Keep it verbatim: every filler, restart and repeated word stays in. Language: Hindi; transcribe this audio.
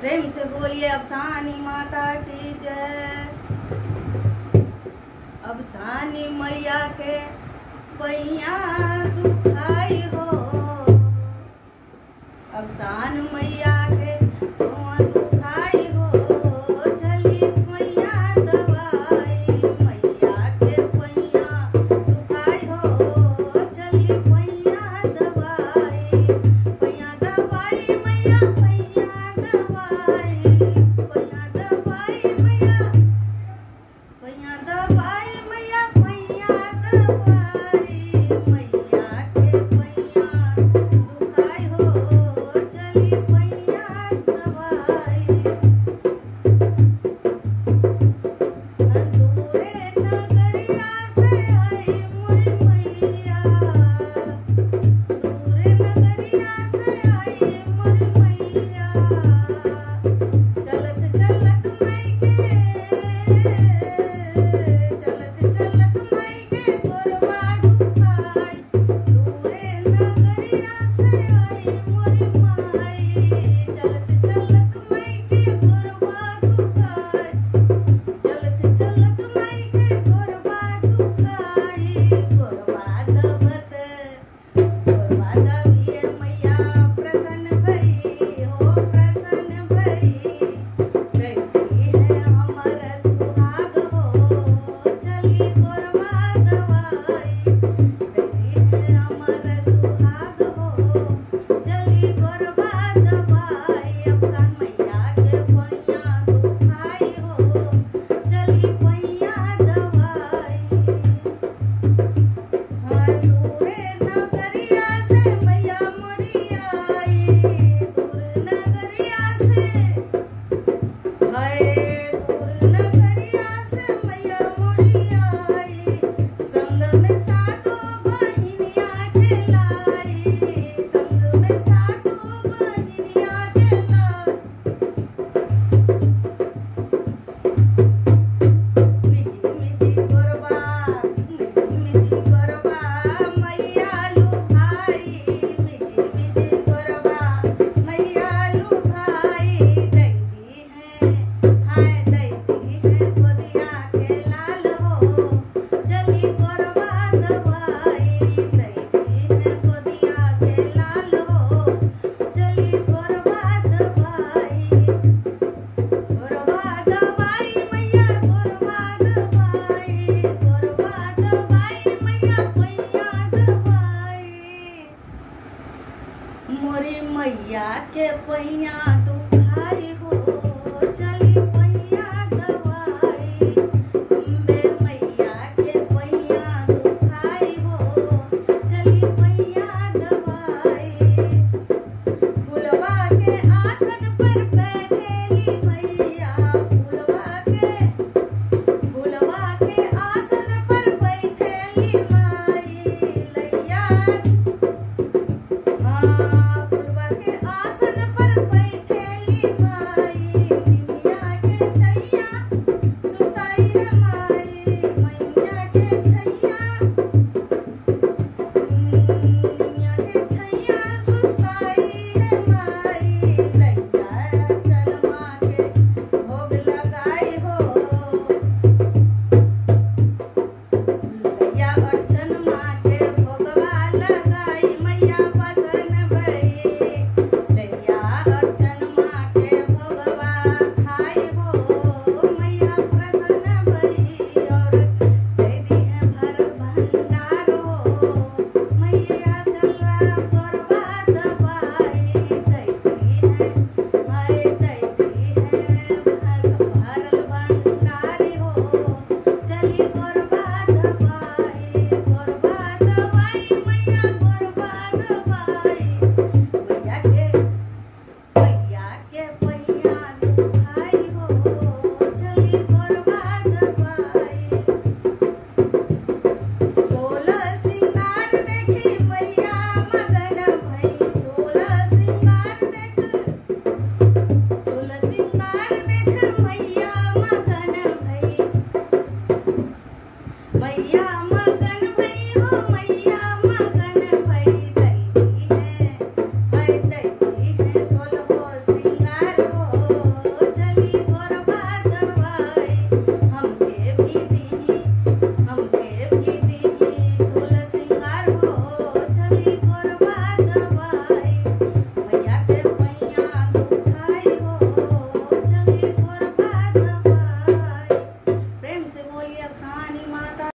प्रेम से बोलिए अवसानी माता की जय। अवसानी मैया के पैया दुखाई हो, अवसान मैया के